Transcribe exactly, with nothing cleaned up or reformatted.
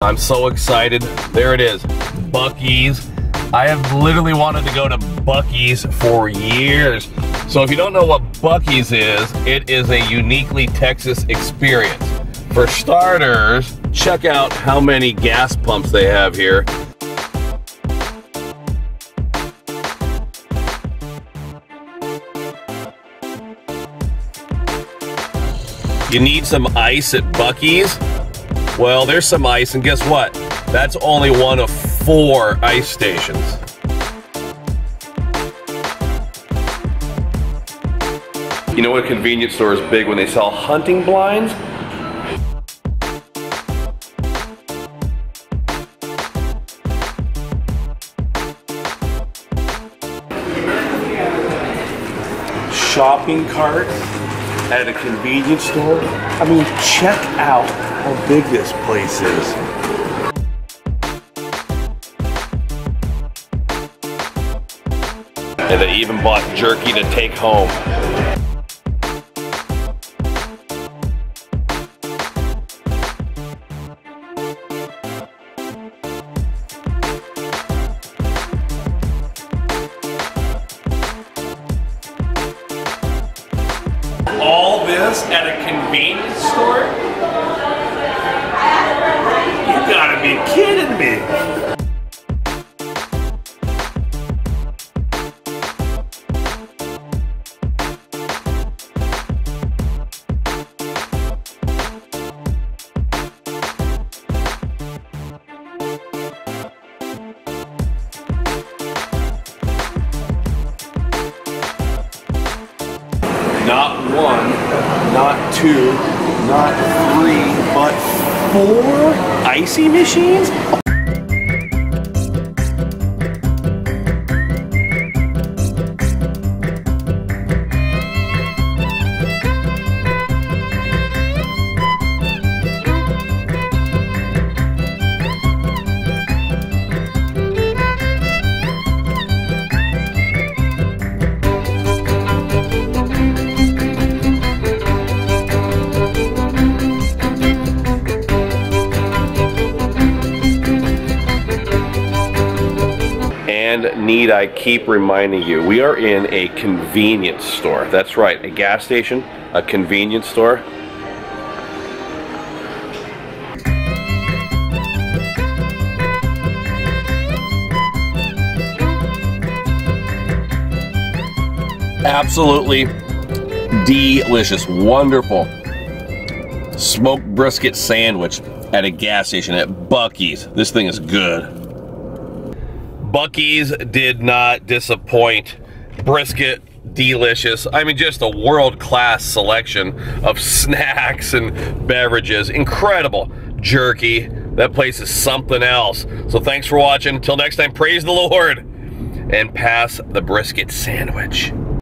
I'm so excited. There it is, Buc-ee's. I have literally wanted to go to Buc-ee's for years. So if you don't know what Buc-ee's is, it is a uniquely Texas experience. For starters, check out how many gas pumps they have here. You need some ice at Buc-ee's? Well, there's some ice, and guess what? That's only one of four ice stations. You know what a convenience store is big when they sell hunting blinds? Shopping cart at a convenience store? I mean, check out how big this place is. And they even bought jerky to take home. All this at a convenience store? You gotta be kidding me! Not one, not two, not three, but four icy machines? And need I keep reminding you, we are in a convenience store. That's right, a gas station, a convenience store. Absolutely delicious, wonderful smoked brisket sandwich at a gas station at Buc-ee's. This thing is good. Buc-ee's did not disappoint. Brisket, delicious. I mean, just a world-class selection of snacks and beverages. Incredible. Jerky. That place is something else. So thanks for watching. Till next time, praise the Lord and pass the brisket sandwich.